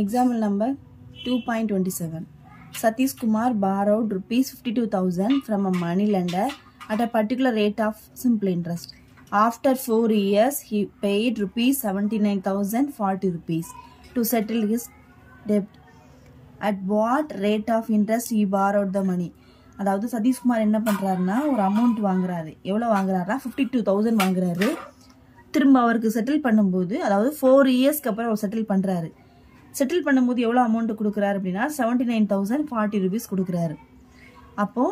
Example number 2.27. Satish Kumar borrowed ₹52,000 from a money lender at a particular rate of simple interest. After 4 years, he paid ₹79,040 to settle his debt. At what rate of interest he borrowed the money? அதாவது சதீஷ் குமார் என்ன பண்றாருன்னா ஒரு amount வாங்குறாரு. எவ்வளவு வாங்குறாருன்னா 52,000 வாங்குறாரு. திரும்ப அவருக்கு settle பண்ணும்போது அதாவது 4 இயர்ஸ்க்கு அப்புறம் அவர் செட்டில் பண்றாரு. செட்டில் பண்ணும்போது எவ்வளவு அமௌண்ட் கொடுக்கறாரு அப்படினா ₹79,040 கொடுக்கறாரு. அப்போ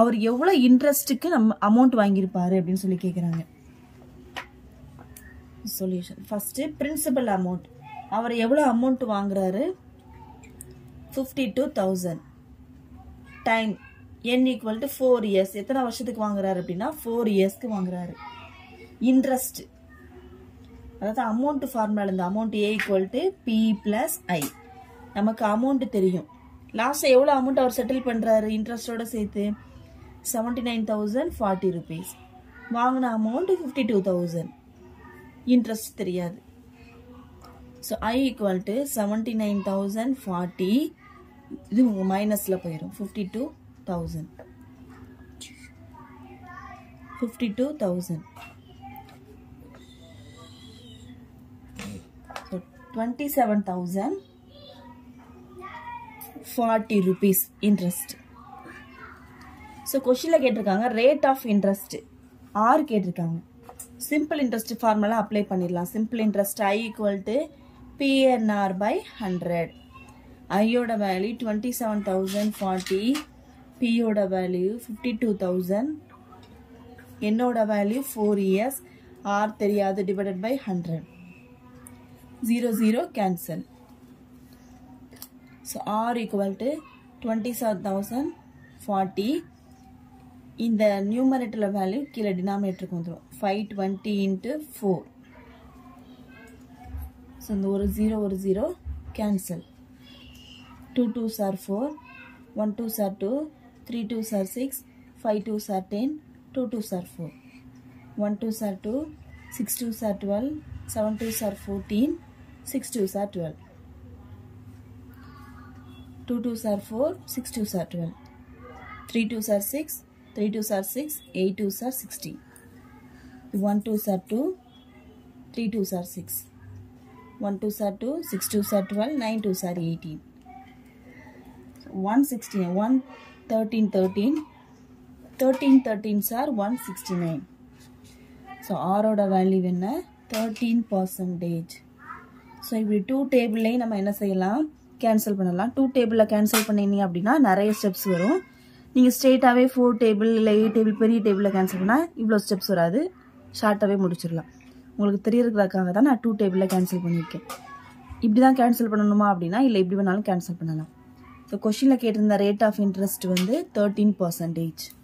அவர் எவ்வளவு இன்ட்ரஸ்ட்க்கு நம்ம அமௌண்ட் வாங்கி இருப்பாரு அப்படினு சொல்லி கேக்குறாங்க. Solution. First principal amount. அவர் எவ்வளவு amount வாங்குறாரு? 52,000. Time n equal to 4 years. எத்தனை வருஷத்துக்கு வாங்குறாரு அப்படினா 4 இயர்ஸ்க்கு வாங்குறாரு. Interest. அதாவது amount formula இந்த amount A equal to P plus I. நமக்கு amount தெரியும். லாஸ்ட் எவ்வளவு amount அவர் செட்டில் பண்றாரு interest ஓட சேர்த்து? ₹79,040. வாங்குன amount ₹52,000. Interest தெரியாது. So I equal to 79,040. இது மைனஸ்ல போயிடும். 52,000. So ₹27,040 interest. So question la ketirukanga rate of interest r ketirukanga. Simple interest formula apply பண்ணிரலாம். Simple interest I equal to PNR by 100. I oda value 27,040, P oda value 52,000, N oda value 4 years, R theriyadu divided by 100. 0 0 cancel. So R equal to 27,040. In the numerator value, kila denominator kondro. 520 into 4. So, no 0 0 cancel. 2 2s are 4, 1 2s are 2, 3 2s are 6, 5 2s are 10, 2 2s are 4, 1 2s are 2, 6 2s are 12, 7 2s are 14, 6 2s are 12, 2 2s are 4, 6 2s are 12, 3 2s are 6. 3 2s are 6, 8 2s are 16. 1 2s are 2, 3 2s are 6, 1 2s are 2, 6 2s are 12, 9 2s are 18. 1 16, 1 13 13, 13 13s are 169. So R oda value enna? 13%. So if we two table la nama enna seiyalam, cancel pannalam. Two table la cancel panninga appadina nariya steps varum. You straight away 4 table, 8 table, பெரிய டேபிள்ல cancel பண்ணா இவ்ளோ steps வராது. ஷார்ட்டாவே முடிச்சிரலாம். உங்களுக்கு தெரியறதுக்காக தான் நான் 2 டேபிள்ல cancel பண்ணிருக்கேன். இப்படி தான் கேன்சல் பண்ணனுமா அப்படினா இல்ல இப்படி வேணாலும் கேன்சல் பண்ணலாம். சோ क्वेश्चनல கேட்டிருந்த ரேட் ஆஃப் இன்ட்ரஸ்ட் வந்து 13%.